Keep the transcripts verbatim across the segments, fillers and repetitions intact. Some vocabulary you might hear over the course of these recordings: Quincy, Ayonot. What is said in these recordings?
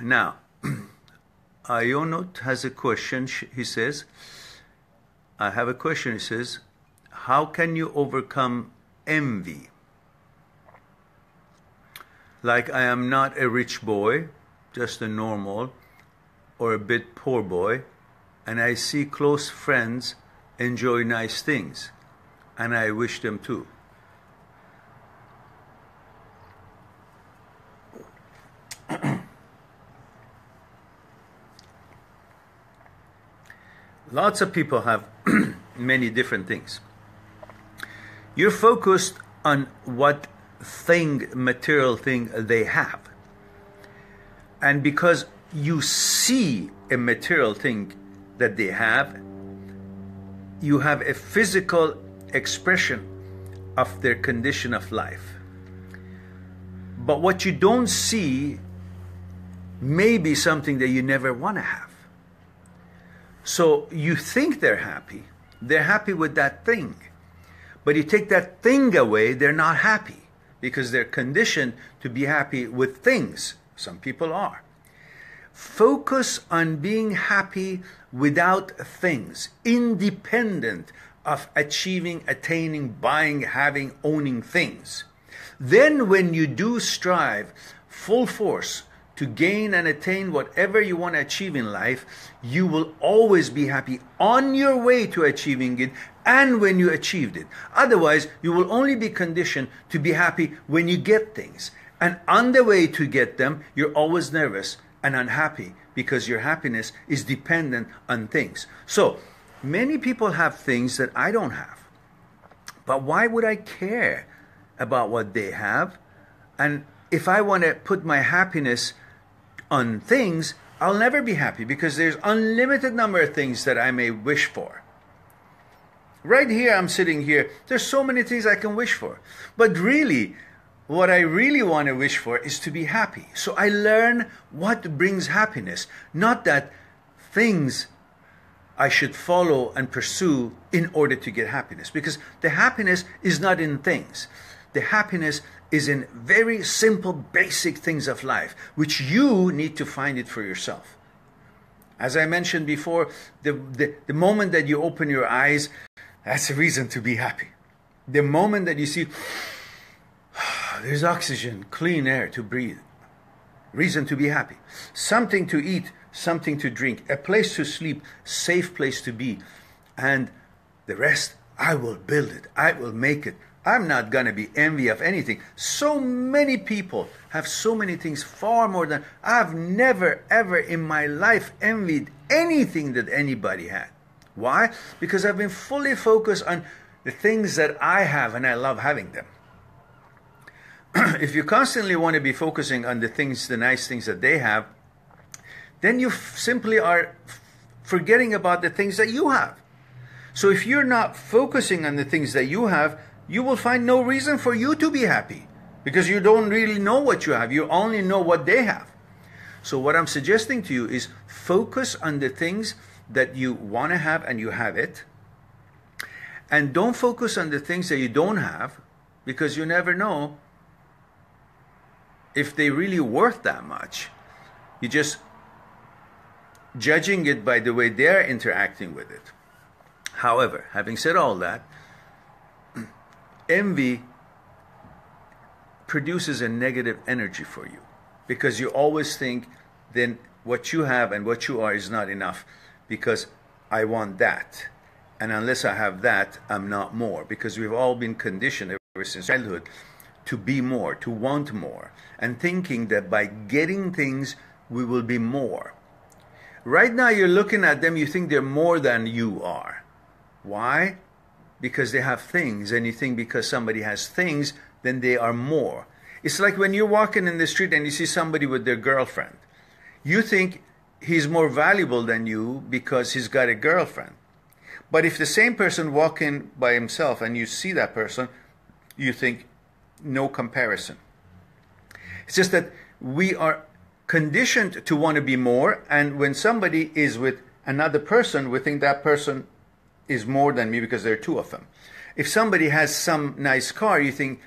Now, Ayonot has a question. He says, I have a question. He says, how can you overcome envy? Like, I am not a rich boy, just a normal or a bit poor boy, and I see close friends enjoy nice things, and I wish them too. Lots of people have many different things. You're focused on what thing, material thing they have. And because you see a material thing that they have, you have a physical expression of their condition of life. But what you don't see may be something that you never want to have. So you think they're happy. They're happy with that thing. But you take that thing away, they're not happy, because they're conditioned to be happy with things. Some people are. Focus on being happy without things, independent of achieving, attaining, buying, having, owning things. Then when you do strive full force to gain and attain whatever you want to achieve in life, you will always be happy on your way to achieving it and when you achieved it. Otherwise, you will only be conditioned to be happy when you get things. And on the way to get them, you're always nervous and unhappy because your happiness is dependent on things. So, many people have things that I don't have. But why would I care about what they have? And if I want to put my happiness on things, I'll never be happy because there's unlimited number of things that I may wish for. Right here, I'm sitting here, there's so many things I can wish for. But really, what I really want to wish for is to be happy. So I learn what brings happiness, not that things I should follow and pursue in order to get happiness, because the happiness is not in things. The happiness is in very simple, basic things of life, which you need to find it for yourself. As I mentioned before, the, the, the moment that you open your eyes, that's a reason to be happy. The moment that you see, there's oxygen, clean air to breathe, reason to be happy. Something to eat, something to drink, a place to sleep, safe place to be. And the rest, I will build it, I will make it. I'm not going to be envy of anything. So many people have so many things, far more than... I've never, ever in my life envied anything that anybody had. Why? Because I've been fully focused on the things that I have and I love having them. If you constantly want to be focusing on the things, the nice things that they have, then you simply are forgetting about the things that you have. So if you're not focusing on the things that you have, you will find no reason for you to be happy because you don't really know what you have. You only know what they have. So what I'm suggesting to you is focus on the things that you want to have and you have it. And don't focus on the things that you don't have because you never know if they really worth that much. You're just judging it by the way they're interacting with it. However, having said all that, envy produces a negative energy for you because you always think then what you have and what you are is not enough because I want that. And unless I have that, I'm not more, because we've all been conditioned ever since childhood to be more, to want more, and thinking that by getting things, we will be more. Right now, you're looking at them, you think they're more than you are. Why? Because they have things, and you think because somebody has things, then they are more. It's like when you're walking in the street and you see somebody with their girlfriend. You think he's more valuable than you because he's got a girlfriend. But if the same person walking by himself and you see that person, you think no comparison. It's just that we are conditioned to want to be more, and when somebody is with another person, we think that person is more than me because there are two of them. If somebody has some nice car, you think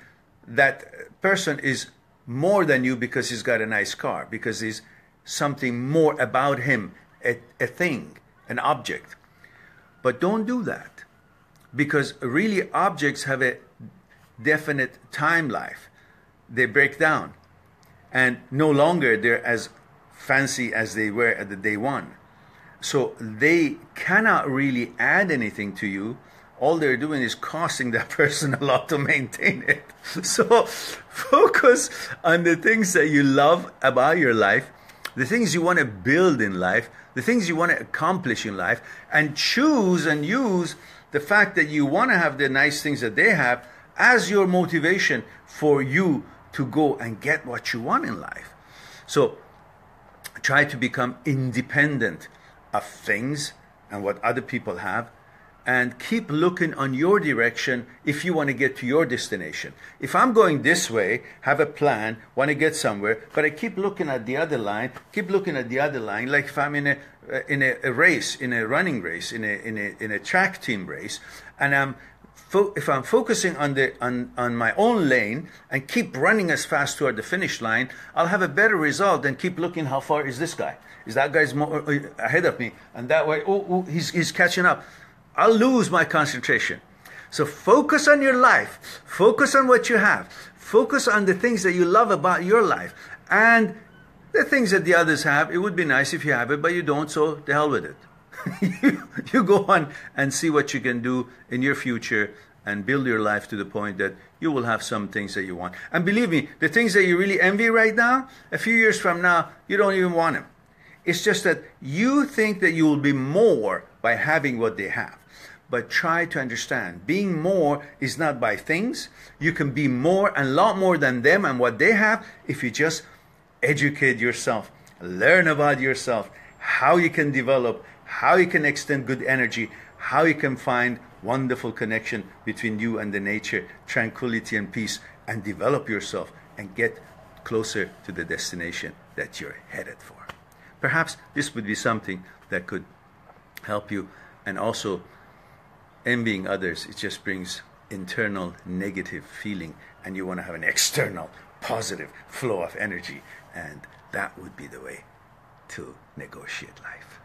that person is more than you because he's got a nice car, because he's something more about him, a, a thing, an object. But don't do that, because really objects have a definite time life. They break down, and no longer they're as fancy as they were at the day one. So they cannot really add anything to you. All they're doing is costing that person a lot to maintain it. So focus on the things that you love about your life, the things you want to build in life, the things you want to accomplish in life, and choose and use the fact that you want to have the nice things that they have as your motivation for you to go and get what you want in life. So try to become independent of things and what other people have, and keep looking on your direction if you want to get to your destination. If I'm going this way, have a plan, want to get somewhere, but I keep looking at the other line, keep looking at the other line, like if I'm in a in a, a race, in a running race, in a in a in a track team race, and I'm fo if I'm focusing on the on on my own lane and keep running as fast toward the finish line, I'll have a better result than keep looking how far is this guy? Is that guy's more ahead of me? And that way, oh, oh he's he's catching up. I'll lose my concentration. So focus on your life. Focus on what you have. Focus on the things that you love about your life. And the things that the others have, it would be nice if you have it, but you don't, so the hell with it. you, you go on and see what you can do in your future and build your life to the point that you will have some things that you want. And believe me, the things that you really envy right now, a few years from now, you don't even want them. It's just that you think that you will be more by having what they have. But try to understand, being more is not by things. You can be more and a lot more than them and what they have if you just educate yourself, learn about yourself, how you can develop, how you can extend good energy, how you can find wonderful connection between you and the nature, tranquility and peace, and develop yourself and get closer to the destination that you're headed for. Perhaps this would be something that could help you. And also, envying others, it just brings internal negative feeling, and you want to have an external positive flow of energy, and that would be the way to negotiate life.